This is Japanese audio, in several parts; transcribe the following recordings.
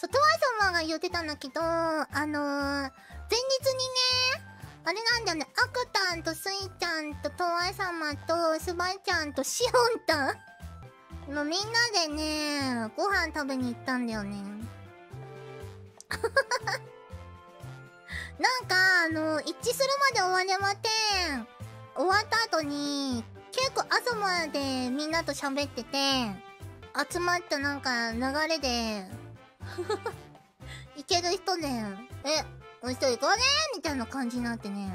そう、トワ様が言ってたんだけど、前日にね、あれなんだよね、アクタンとスイちゃんとトワ様とスバイちゃんとシオンタンのみんなでね、ご飯食べに行ったんだよね。なんか、一致するまで終われません。終わった後に、結構朝までみんなと喋ってて、集まったなんか流れで、いける人で、お一人行こうねみたいな感じになってね。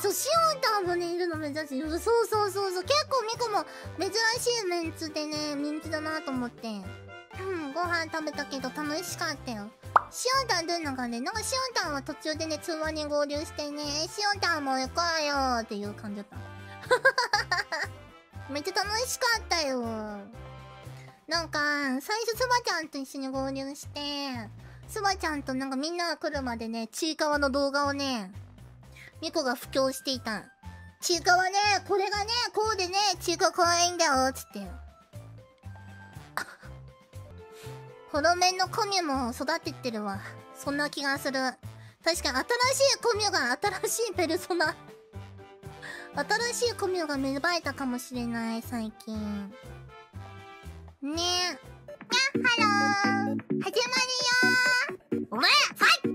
そう、シオンタンもね、いるの珍しい。そうそうそうそう。結構ミコも珍しいメンツでね、人気だなと思って。うん、ご飯食べたけど楽しかったよ。シオンタンどういうのかね、なんかシオンタンは途中でね、通話に合流してね、シオンタンも行こうよーっていう感じだった。めっちゃ楽しかったよ。なんか、最初スバちゃんと一緒に合流して、スバちゃんとなんかみんなが来るまでね、ちいかわの動画をね、ミコが布教していた。ちいかわね、これがね、こうでね、ちいかわ可愛いんだよーつって。ホロメンのコミュも育ててるわ。そんな気がする。確かに新しいコミュが新しいペルソナ。新しいコミュが芽生えたかもしれない、最近。ねえ。やっはろー。始まるよー。お前、ファイト！